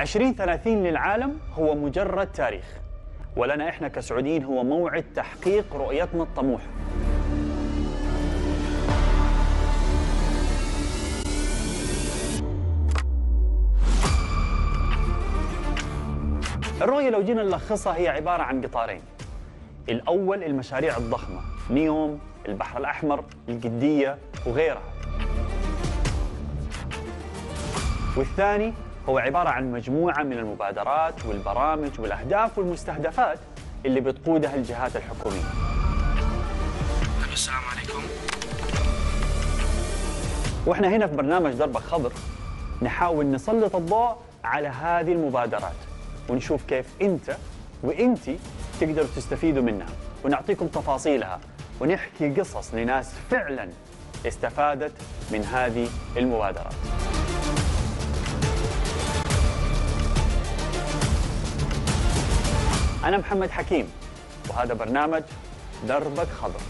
2030 للعالم هو مجرد تاريخ، ولنا إحنا كسعوديين هو موعد تحقيق رؤيتنا الطموحة. الرؤية لو جينا نلخصها هي عبارة عن قطارين. الأول المشاريع الضخمة، نيوم، البحر الأحمر، القدية وغيرها. والثاني هو عبارة عن مجموعة من المبادرات والبرامج والأهداف والمستهدفات اللي بتقودها الجهات الحكومية. السلام عليكم. وإحنا هنا في برنامج دربك خضر نحاول نسلط الضوء على هذه المبادرات ونشوف كيف أنت وإنتي تقدروا تستفيدوا منها، ونعطيكم تفاصيلها ونحكي قصص لناس فعلاً استفادت من هذه المبادرات. أنا محمد حكيم وهذا برنامج دربك خضر.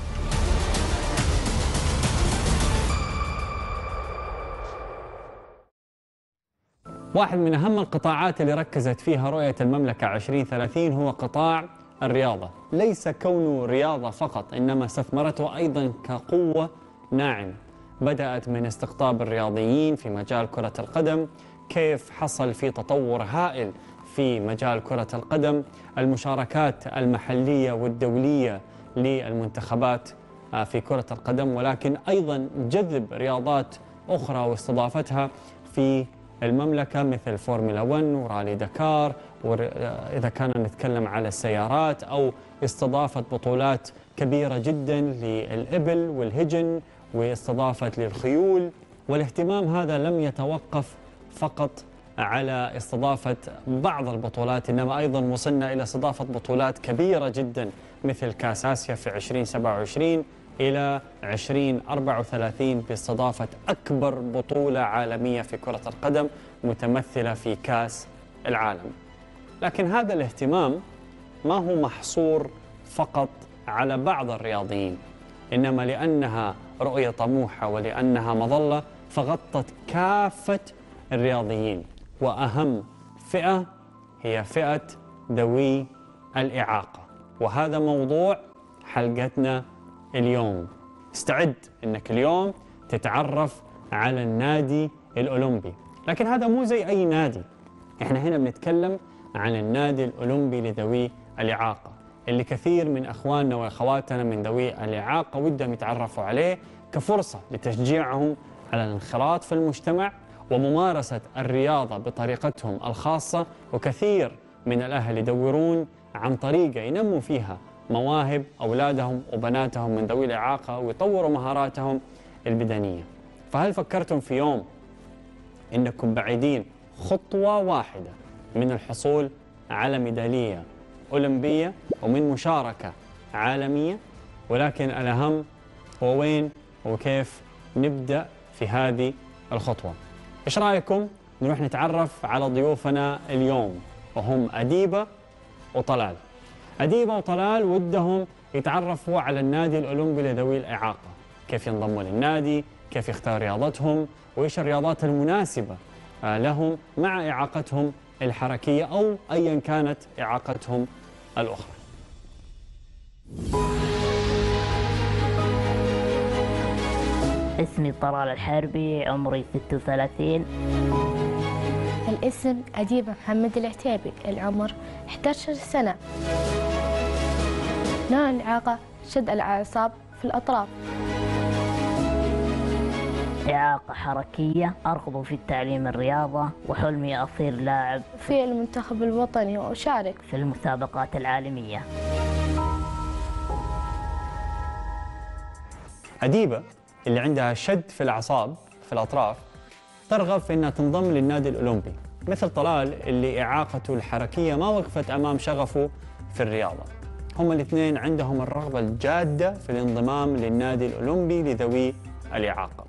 واحد من أهم القطاعات اللي ركزت فيها رؤية المملكة 2030 هو قطاع الرياضة، ليس كونه رياضة فقط إنما استثمرته أيضا كقوة ناعمة. بدأت من استقطاب الرياضيين في مجال كرة القدم، كيف حصل في تطور هائل في مجال كرة القدم، المشاركات المحلية والدولية للمنتخبات في كرة القدم، ولكن أيضا جذب رياضات أخرى واستضافتها في المملكة مثل فورميلا ون ورالي دكار، وإذا كنا نتكلم على السيارات أو استضافة بطولات كبيرة جدا للإبل والهجن واستضافة للخيول. والاهتمام هذا لم يتوقف فقط على استضافة بعض البطولات إنما أيضا وصلنا إلى استضافة بطولات كبيرة جدا مثل كأس آسيا في 2027 إلى 2034 باستضافة أكبر بطولة عالمية في كرة القدم متمثلة في كأس العالم. لكن هذا الاهتمام ما هو محصور فقط على بعض الرياضيين إنما لأنها رؤية طموحة ولأنها مظلة فغطت كافة الرياضيين، وأهم فئة هي فئة ذوي الإعاقة، وهذا موضوع حلقتنا اليوم. استعد أنك اليوم تتعرف على النادي الأولمبي، لكن هذا مو زي أي نادي. إحنا هنا بنتكلم عن النادي الأولمبي لذوي الإعاقة اللي كثير من أخواننا وأخواتنا من ذوي الإعاقة ودهم يتعرفوا عليه كفرصة لتشجيعهم على الانخراط في المجتمع وممارسة الرياضة بطريقتهم الخاصة. وكثير من الأهل يدورون عن طريقة ينموا فيها مواهب أولادهم وبناتهم من ذوي الإعاقة ويطوروا مهاراتهم البدنية. فهل فكرتم في يوم إنكم بعيدين خطوة واحدة من الحصول على ميدالية أولمبية ومن مشاركة عالمية؟ ولكن الأهم هو وين وكيف نبدأ في هذه الخطوة. إيش رأيكم نروح نتعرف على ضيوفنا اليوم وهم أديبة وطلال. أديبة وطلال ودهم يتعرفوا على النادي الأولمبي لذوي الإعاقة، كيف ينضموا للنادي، كيف يختاروا رياضتهم، وإيش الرياضات المناسبة لهم مع إعاقتهم الحركية أو أيا كانت إعاقتهم الأخرى. اسمي طلال الحربي، عمري 36. الاسم أديبة محمد العتيبي، العمر 11 سنة. نوع الإعاقة شد الأعصاب في الأطراف. إعاقة حركية، أرغب في التعليم الرياضة وحلمي أصير لاعب في المنتخب الوطني وأشارك في المسابقات العالمية. أديبة اللي عندها شد في الأعصاب في الأطراف ترغب في أنها تنضم للنادي الأولمبي، مثل طلال اللي إعاقته الحركية ما وقفت أمام شغفه في الرياضة. هم الاثنين عندهم الرغبة الجادة في الانضمام للنادي الأولمبي لذوي الإعاقة.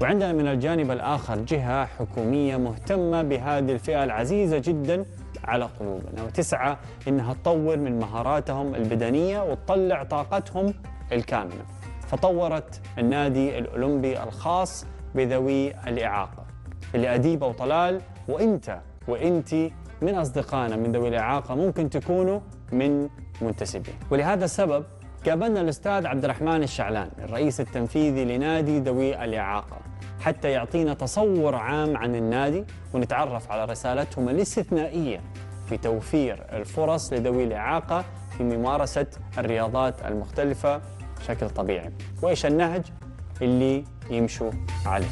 وعندنا من الجانب الآخر جهة حكومية مهتمة بهذه الفئة العزيزة جدا على قلوبنا وتسعى أنها تطور من مهاراتهم البدنية وتطلع طاقتهم الكاملة، فطورت النادي الأولمبي الخاص بذوي الإعاقة اللي أديبة وطلال وإنت وانت من أصدقائنا من ذوي الإعاقة ممكن تكونوا من منتسبين. ولهذا السبب قابلنا الأستاذ عبد الرحمن الشعلان الرئيس التنفيذي لنادي ذوي الإعاقة حتى يعطينا تصور عام عن النادي ونتعرف على رسالتهم الاستثنائية في توفير الفرص لذوي الإعاقة في ممارسة الرياضات المختلفة بشكل طبيعي، وإيش النهج اللي يمشوا عليه.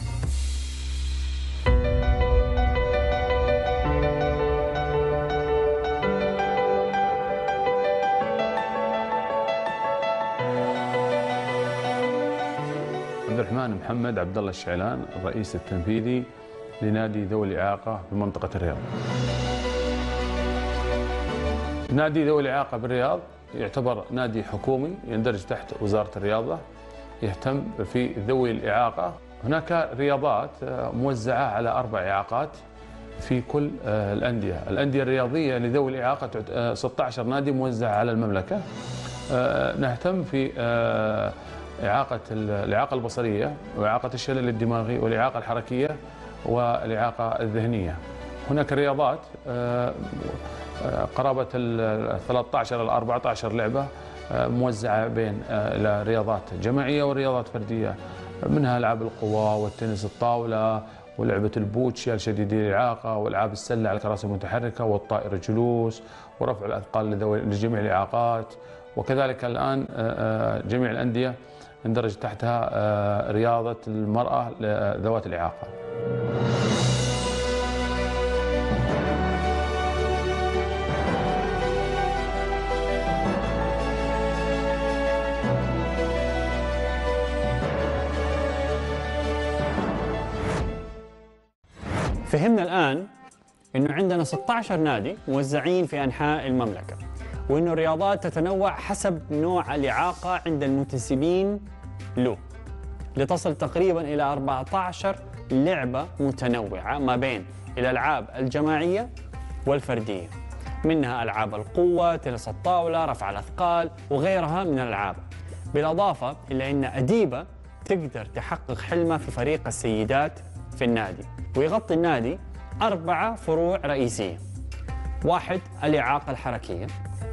عبد الرحمن محمد عبد الله الشعلان الرئيس التنفيذي لنادي ذوي الإعاقة بمنطقة الرياض. نادي ذوي الإعاقة بالرياض يعتبر نادي حكومي يندرج تحت وزارة الرياضة، يهتم في ذوي الإعاقة. هناك رياضات موزعة على 4 إعاقات في كل الأندية. الأندية الرياضية لذوي الإعاقة 16 نادي موزعة على المملكة. نهتم في إعاقة الإعاقة البصرية وإعاقة الشلل الدماغي والإعاقة الحركية والإعاقة الذهنية. هناك رياضات قرابة 13 إلى 14 لعبة موزعة بين إلى رياضات جماعية ورياضات فردية، منها ألعاب القوى والتنس الطاولة ولعبة البوتشي لشديدي الإعاقة وألعاب السلة على الكراسي المتحركة والطائر الجلوس ورفع الأثقال لجميع الإعاقات. وكذلك الآن جميع الأندية اندرج تحتها رياضة المرأة لذوات الإعاقة. فهمنا الآن أنه عندنا 16 نادي موزعين في أنحاء المملكة، وأنه الرياضات تتنوع حسب نوع الإعاقة عند المنتسبين له لتصل تقريباً إلى 14 لعبة متنوعة ما بين الألعاب الجماعية والفردية، منها ألعاب القوة، تنس الطاولة، رفع الأثقال وغيرها من الألعاب. بالإضافة إلى أن أديبة تقدر تحقق حلمها في فريق السيدات في النادي. ويغطي النادي 4 فروع رئيسية: 1 الإعاقة الحركية،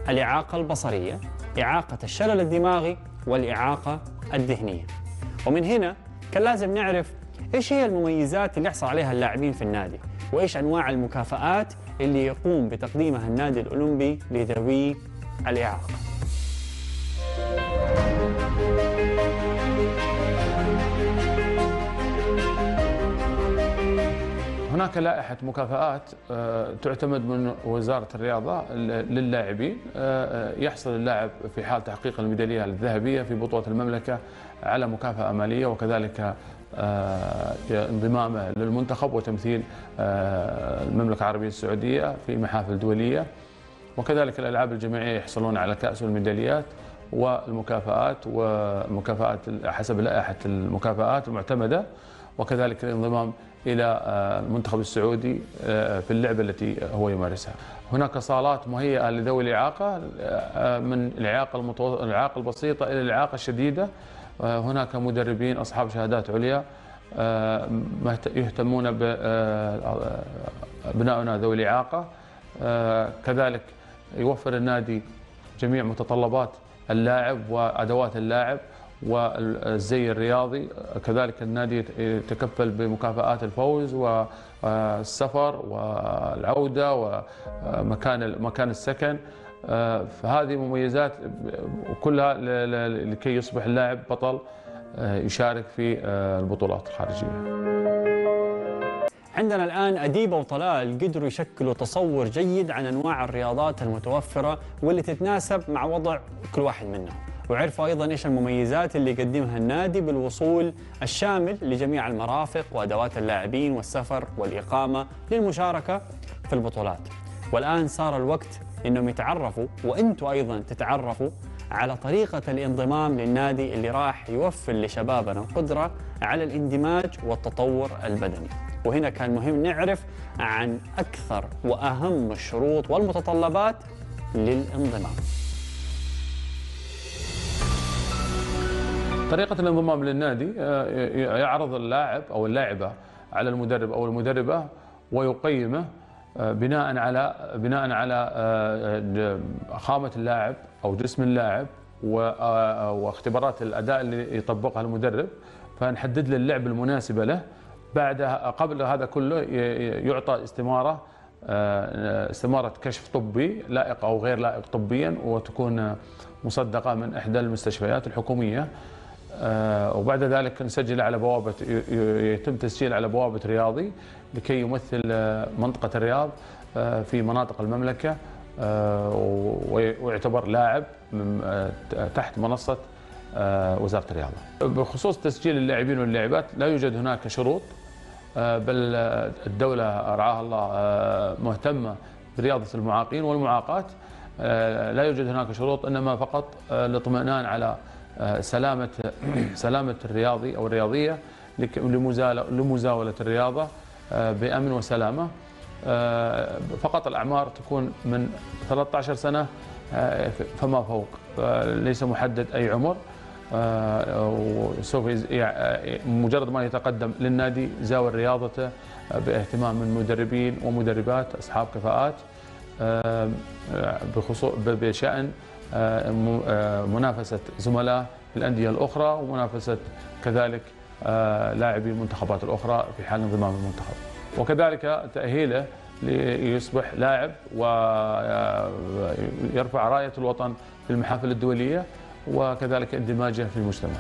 الإعاقة البصرية، إعاقة الشلل الدماغي، والإعاقة الذهنية. ومن هنا كان لازم نعرف إيش هي المميزات اللي يحصل عليها اللاعبين في النادي، وإيش أنواع المكافآت اللي يقوم بتقديمها النادي الأولمبي لذوي الإعاقة. هناك لائحة مكافآت تعتمد من وزارة الرياضة للاعبين. يحصل اللاعب في حال تحقيق الميدالية الذهبية في بطولة المملكة على مكافأة مالية، وكذلك انضمامه للمنتخب وتمثيل المملكة العربية السعودية في محافل دولية، وكذلك الألعاب الجماعية يحصلون على كأس والميداليات والمكافآت ومكافآت حسب لائحة المكافآت المعتمدة، وكذلك الانضمام إلى المنتخب السعودي في اللعبة التي هو يمارسها. هناك صالات مهيئة لذوي الإعاقة من الإعاقة البسيطة إلى الإعاقة الشديدة. هناك مدربين أصحاب شهادات عليا يهتمون بأبنائنا ذوي الإعاقة. كذلك يوفر النادي جميع متطلبات اللاعب وأدوات اللاعب والزي الرياضي. كذلك النادي يتكفل بمكافآت الفوز والسفر والعودة ومكان السكن. فهذه مميزات كلها لكي يصبح اللاعب بطل يشارك في البطولات الخارجية. عندنا الآن أديبة وطلال قدروا يشكلوا تصور جيد عن أنواع الرياضات المتوفرة واللي تتناسب مع وضع كل واحد منا، وعرفوا أيضاً إيش المميزات اللي يقدمها النادي بالوصول الشامل لجميع المرافق وأدوات اللاعبين والسفر والإقامة للمشاركة في البطولات. والآن صار الوقت إنهم يتعرفوا وإنتوا أيضاً تتعرفوا على طريقة الانضمام للنادي اللي راح يوفر لشبابنا قدرة على الاندماج والتطور البدني. وهنا كان مهم نعرف عن أكثر وأهم الشروط والمتطلبات للانضمام. طريقة الانضمام للنادي: يعرض اللاعب أو اللاعبة على المدرب أو المدربة ويقيمه بناء على خامة اللاعب أو جسم اللاعب واختبارات الأداء اللي يطبقها المدرب، فنحدد له اللعبة المناسبة له. بعدها قبل هذا كله يعطى استمارة كشف طبي لائق أو غير لائق طبيا، وتكون مصدقة من إحدى المستشفيات الحكومية. وبعد ذلك نسجل على بوابة، يتم تسجيل على بوابة رياضي لكي يمثل منطقة الرياض في مناطق المملكة، ويعتبر لاعب تحت منصة وزارة الرياضة. بخصوص تسجيل اللاعبين واللاعبات لا يوجد هناك شروط، بل الدولة رعاها الله مهتمة برياضة المعاقين والمعاقات، لا يوجد هناك شروط، إنما فقط الاطمئنان على سلامة الرياضي أو الرياضية لمزاولة الرياضة بأمن وسلامة. فقط الأعمار تكون من 13 سنة فما فوق، ليس محدد أي عمر. وسوف مجرد ما يتقدم للنادي زاول رياضته باهتمام من مدربين ومدربات أصحاب كفاءات بشأن منافسة زملاء الأندية الأخرى، ومنافسة كذلك لاعبي المنتخبات الأخرى في حال انضمام المنتخب، وكذلك تأهيله ليصبح لاعب ويرفع راية الوطن في المحافل الدولية، وكذلك اندماجه في المجتمع.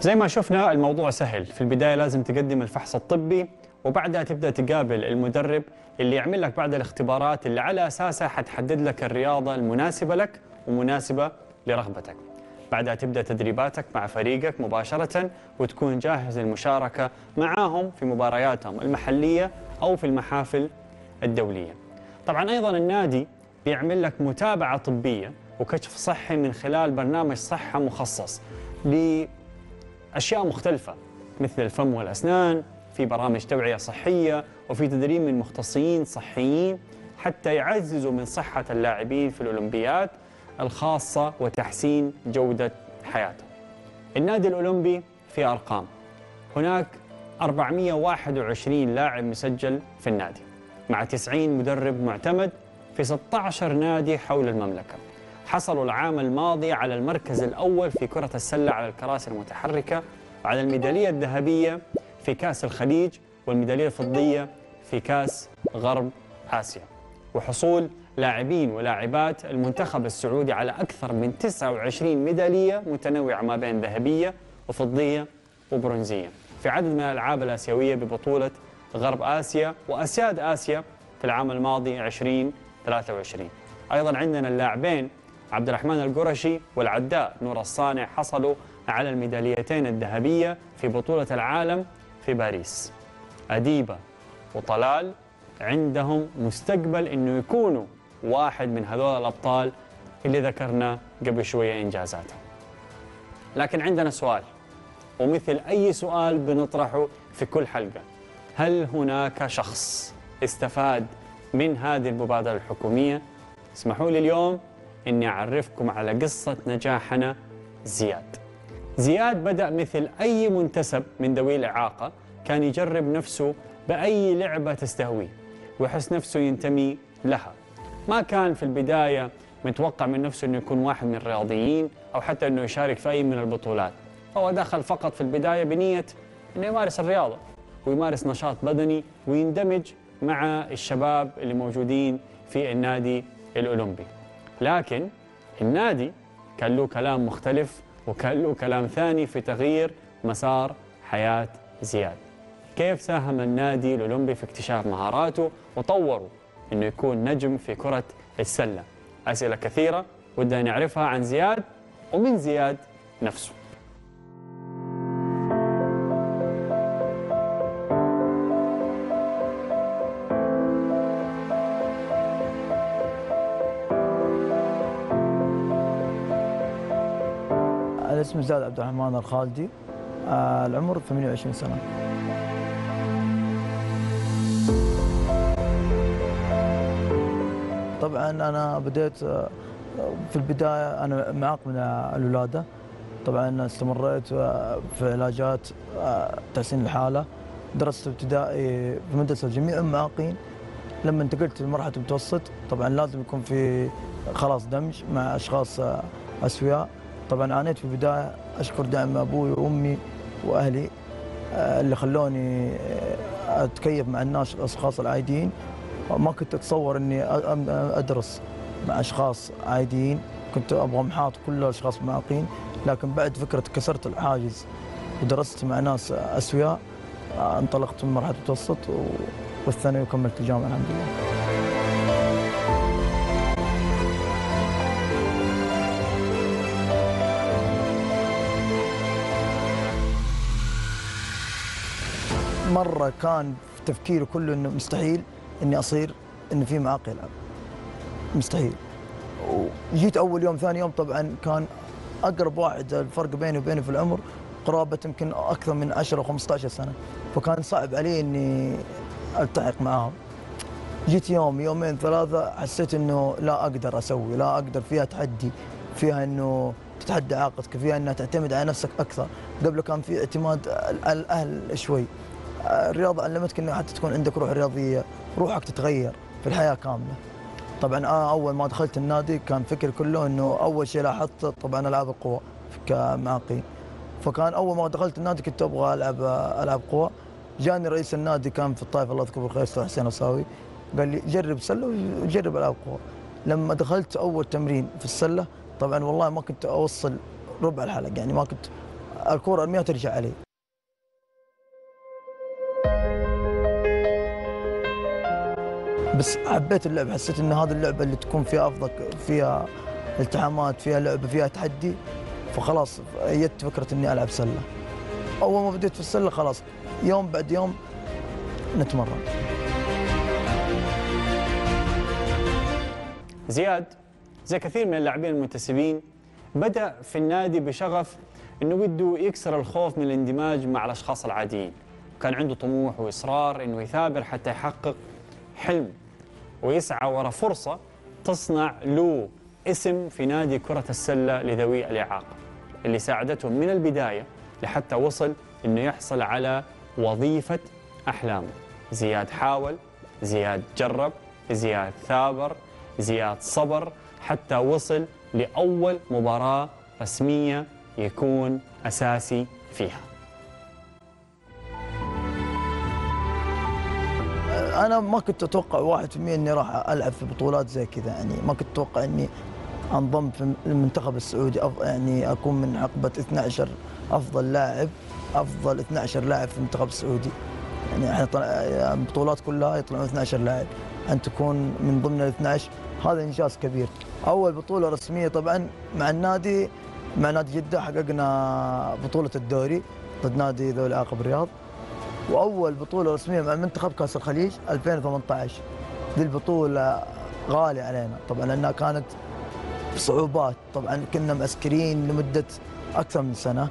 زي ما شفنا الموضوع سهل، في البداية لازم تقدم الفحص الطبي، وبعدها تبدأ تقابل المدرب اللي يعمل لك بعد الاختبارات اللي على أساسها حتحدد لك الرياضة المناسبة لك ومناسبة لرغبتك. بعدها تبدأ تدريباتك مع فريقك مباشرة، وتكون جاهز للمشاركة معاهم في مبارياتهم المحلية أو في المحافل الدولية. طبعا أيضا النادي بيعمل لك متابعة طبية وكشف صحي من خلال برنامج صحة مخصص لأشياء مختلفة مثل الفم والأسنان، في برامج توعية صحية، وفي تدريب من مختصين صحيين حتى يعززوا من صحة اللاعبين في الأولمبيات الخاصة وتحسين جودة حياته. النادي الأولمبي في أرقام، هناك 421 لاعب مسجل في النادي مع 90 مدرب معتمد في 16 نادي حول المملكة. حصلوا العام الماضي على المركز الأول في كرة السلة على الكراسي المتحركة، على الميدالية الذهبية في كأس الخليج والميدالية الفضية في كأس غرب آسيا، وحصول لاعبين ولاعبات المنتخب السعودي على أكثر من 29 ميدالية متنوعة ما بين ذهبية وفضية وبرونزية في عدد من الألعاب الآسيوية ببطولة غرب آسيا وأسياد آسيا في العام الماضي 2023. أيضا عندنا اللاعبين عبد الرحمن القرشي والعداء نور الصانع حصلوا على الميداليتين الذهبية في بطولة العالم في باريس. أديبة وطلال عندهم مستقبل إنه يكونوا واحد من هذول الأبطال اللي ذكرنا قبل شوية إنجازاتهم. لكن عندنا سؤال، ومثل أي سؤال بنطرحه في كل حلقة، هل هناك شخص استفاد من هذه المبادرة الحكومية؟ اسمحوا لي اليوم إني أعرفكم على قصة نجاحنا زياد. زياد بدأ مثل أي منتسب من ذوي الإعاقة، كان يجرب نفسه بأي لعبة تستهويه ويحس نفسه ينتمي لها. ما كان في البداية متوقع من نفسه أنه يكون واحد من الرياضيين أو حتى أنه يشارك في أي من البطولات، هو دخل فقط في البداية بنية أنه يمارس الرياضة ويمارس نشاط بدني ويندمج مع الشباب اللي موجودين في النادي الأولمبي. لكن النادي كان له كلام مختلف وكان له كلام ثاني في تغيير مسار حياة زياد. كيف ساهم النادي الأولمبي في اكتشاف مهاراته وطوره أنه يكون نجم في كرة السلة؟ أسئلة كثيرة ودنا نعرفها عن زياد ومن زياد نفسه. أنا اسمي زياد عبد الرحمن الخالدي، العمر 28 سنة. طبعا أنا بديت في البداية أنا معاق من الولادة، طبعا استمريت في علاجات تحسين الحالة، درست ابتدائي في مدرسة جميع المعاقين. لما انتقلت لمرحلة المتوسط طبعا لازم يكون في خلاص دمج مع أشخاص أسوياء. طبعا عانيت في البداية، أشكر دعم أبوي وأمي وأهلي اللي خلوني أتكيف مع الناس الأشخاص العاديين. ما كنت أتصور أني أدرس مع أشخاص عاديين، كنت أبغى محاط كل الأشخاص معاقين، لكن بعد فكرة كسرت الحاجز ودرست مع ناس أسوياء انطلقت من مرحلة المتوسط والثانوي وكملت الجامعة الحمد لله. مرة كان في تفكيري كله أنه مستحيل أني أصير أنه في معاق يلعب، مستحيل. وجيت أول يوم ثاني يوم طبعا كان أقرب واحد، الفرق بيني وبينه في العمر قرابة يمكن أكثر من 10 أو 15 سنة، فكان صعب علي أني ألتحق معاهم. جيت يوم يومين ثلاثة حسيت أنه لا أقدر أسوي، لا أقدر، فيها تحدي، فيها أنه تتحدى عاقتك، فيها أنها تعتمد على نفسك أكثر. قبل كان في اعتماد الأهل شوي. الرياضة علمتك أنه حتى تكون عندك روح رياضية، روحك تتغير في الحياة كاملة. طبعا أول ما دخلت النادي كان فكر كله أنه أول شيء لاحظته طبعا ألعاب القوى كمعاقين، فكان أول ما دخلت النادي كنت أبغى ألعب قوى. جاني رئيس النادي كان في الطائف الله يذكره بالخير حسين العصاوي، قال لي جرب سلة وجرب ألعاب قوى. لما دخلت أول تمرين في السلة طبعا والله ما كنت أوصل ربع الحلقة، يعني ما كنت الكورة أرميها ترجع علي. بس حبيت اللعبة، حسيت ان هذه اللعبة اللي تكون فيها افضل، فيها التحامات، فيها لعبة، فيها تحدي، فخلاص ايدت فكرة اني العب سلة. اول ما بديت في السلة خلاص يوم بعد يوم نتمرن. زياد زي كثير من اللاعبين المنتسبين بدأ في النادي بشغف انه بده يكسر الخوف من الاندماج مع الاشخاص العاديين، وكان عنده طموح واصرار انه يثابر حتى يحقق حلم ويسعى وراء فرصة تصنع له اسم في نادي كرة السلة لذوي الإعاقة، اللي ساعدته من البداية لحتى وصل إنه يحصل على وظيفة أحلامه. زياد حاول، زياد جرب، زياد ثابر، زياد صبر، حتى وصل لأول مباراة رسمية يكون أساسي فيها. أنا ما كنت أتوقع 1% إني راح ألعب في بطولات زي كذا، يعني ما كنت أتوقع إني أنضم في المنتخب السعودي، يعني أكون من حقبة 12 أفضل لاعب، أفضل 12 لاعب في المنتخب السعودي. يعني إحنا البطولات كلها يطلعون 12 لاعب، أن تكون من ضمن ال 12 هذا إنجاز كبير. أول بطولة رسمية طبعًا مع النادي، مع نادي جدة حققنا بطولة الدوري ضد نادي ذوي الإعاقة بالرياض. وأول بطولة رسمية مع المنتخب كأس الخليج 2018، ذي البطولة غالية علينا طبعاً لأنها كانت بصعوبات، طبعاً كنا معسكرين لمدة أكثر من سنة،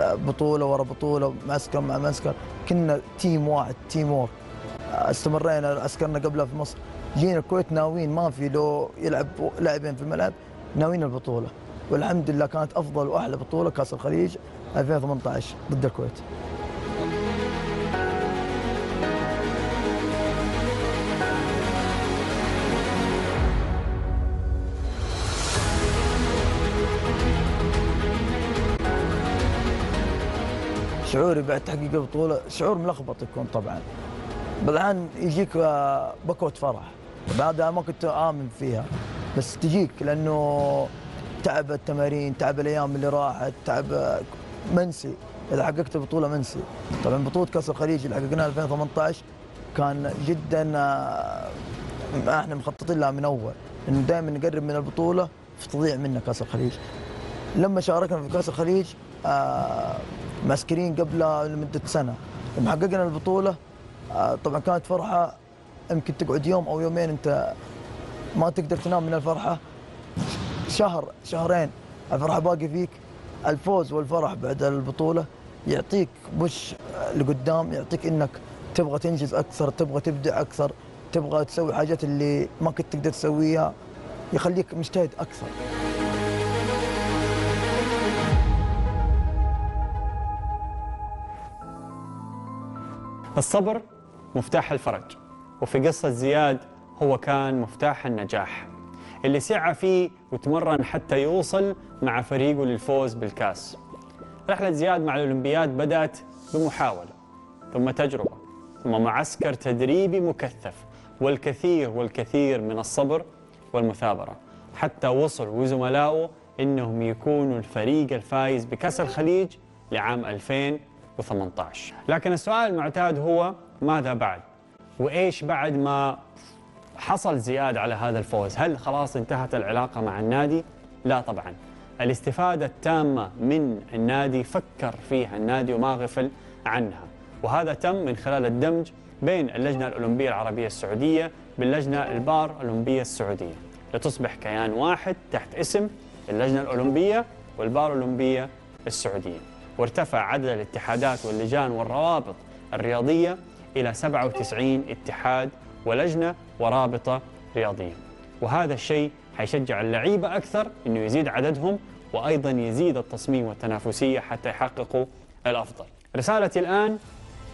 بطولة ورا بطولة، معسكر مع معسكر، كنا تيم واحد، تيم وورك. استمرينا عسكرنا قبلها في مصر، جينا الكويت ناويين ما في لو يلعب لاعبين في الملعب، ناويين البطولة، والحمد لله كانت أفضل وأحلى بطولة كأس الخليج 2018 ضد الكويت. شعوري بعد تحقيق البطولة شعور ملخبط يكون طبعا. بالآن يجيك بكوة فرح بعدها ما كنت آمن فيها، بس تجيك لأنه تعب التمارين، تعب الأيام اللي راحت، تعب منسي إذا حققت البطولة منسي. طبعا بطولة كأس الخليج اللي حققناها 2018 كان جدا احنا مخططين لها من أول، إنه دائما نقرب من البطولة فتضيع منا كأس الخليج. لما شاركنا في كأس الخليج معسكرين قبلها لمدة سنة، لما حققنا البطولة طبعا كانت فرحة يمكن تقعد يوم أو يومين أنت ما تقدر تنام من الفرحة، شهر شهرين الفرحة باقي فيك. الفوز والفرح بعد البطولة يعطيك بوش لقدام، يعطيك إنك تبغى تنجز أكثر، تبغى تبدع أكثر، تبغى تسوي حاجات اللي ما كنت تقدر تسويها يخليك مجتهد أكثر. الصبر مفتاح الفرج، وفي قصة زياد هو كان مفتاح النجاح اللي سعى فيه وتمرن حتى يوصل مع فريقه للفوز بالكاس. رحلة زياد مع الأولمبياد بدأت بمحاولة، ثم تجربة، ثم معسكر تدريبي مكثف، والكثير والكثير من الصبر والمثابرة، حتى وصل وزملائه إنهم يكونوا الفريق الفائز بكأس الخليج لعام 2018. لكن السؤال المعتاد هو ماذا بعد؟ وإيش بعد ما حصل زياد على هذا الفوز؟ هل خلاص انتهت العلاقة مع النادي؟ لا طبعا، الاستفادة التامة من النادي فكر فيها النادي وما غفل عنها، وهذا تم من خلال الدمج بين اللجنة الأولمبية العربية السعودية باللجنة البار الأولمبية السعودية لتصبح كيان واحد تحت اسم اللجنة الأولمبية والبار الأولمبية السعودية. وارتفع عدد الاتحادات واللجان والروابط الرياضية إلى 97 اتحاد ولجنة ورابطة رياضية، وهذا الشيء حيشجع اللعيبة أكثر إنه يزيد عددهم، وأيضا يزيد التصميم والتنافسية حتى يحققوا الأفضل. رسالتي الآن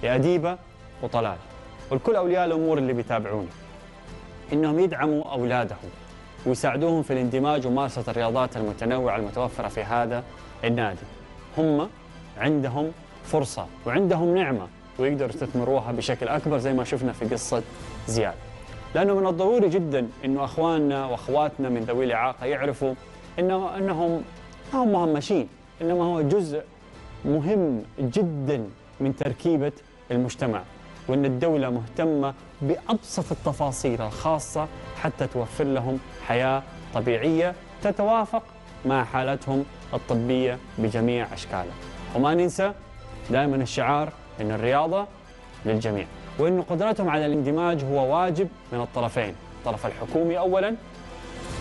لأديبة وطلال والكل أولياء الأمور اللي بيتابعوني، إنهم يدعموا أولادهم ويساعدوهم في الاندماج وممارسة الرياضات المتنوعة المتوفرة في هذا النادي. هم عندهم فرصة وعندهم نعمة ويقدروا يستثمروها بشكل أكبر زي ما شفنا في قصة زياد، لأنه من الضروري جدا إنه أخواننا وأخواتنا من ذوي الإعاقة يعرفوا إنهم ما هم مهمشين، إنما هو جزء مهم جدا من تركيبة المجتمع، وإن الدولة مهتمة بأبسط التفاصيل الخاصة حتى توفر لهم حياة طبيعية تتوافق مع حالتهم الطبية بجميع أشكالها. وما ننسى دائما الشعار إن الرياضة للجميع، وإن قدرتهم على الاندماج هو واجب من الطرفين، الطرف الحكومي أولا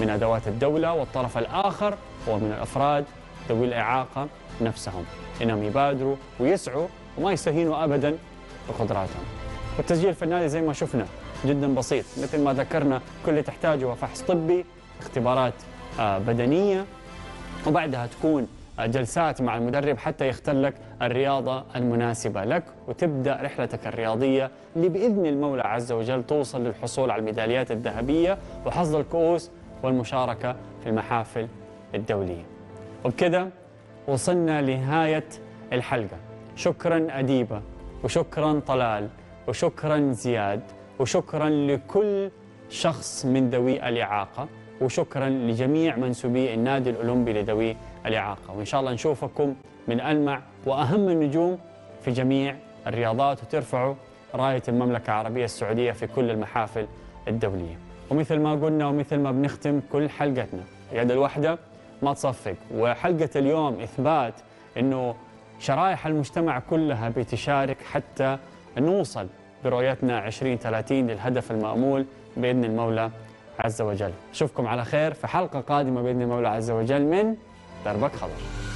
من أدوات الدولة، والطرف الآخر هو من الأفراد ذوي الإعاقة نفسهم، إنهم يبادروا ويسعوا وما يستهينوا أبدا بقدراتهم. والتسجيل في النادي زي ما شفنا جدا بسيط، مثل ما ذكرنا كل اللي تحتاجه هو فحص طبي، اختبارات بدنية، وبعدها تكون جلسات مع المدرب حتى يختار لك الرياضة المناسبة لك وتبدأ رحلتك الرياضية اللي بإذن المولى عز وجل توصل للحصول على الميداليات الذهبية وحصد الكؤوس والمشاركة في المحافل الدولية. وبكذا وصلنا لنهاية الحلقة. شكراً أديبة، وشكراً طلال، وشكراً زياد، وشكراً لكل شخص من ذوي الإعاقة، وشكراً لجميع منسوبي النادي الأولمبي لذوي الإعاقة، وإن شاء الله نشوفكم من ألمع وأهم النجوم في جميع الرياضات وترفعوا راية المملكة العربية السعودية في كل المحافل الدولية. ومثل ما قلنا ومثل ما بنختم كل حلقتنا، اليد الواحدة ما تصفق، وحلقة اليوم إثبات إنه شرائح المجتمع كلها بتشارك حتى نوصل برؤيتنا 2030 للهدف المأمول بإذن المولى عز وجل. أشوفكم على خير في حلقة قادمة بإذن المولى عز وجل من دربك خضر.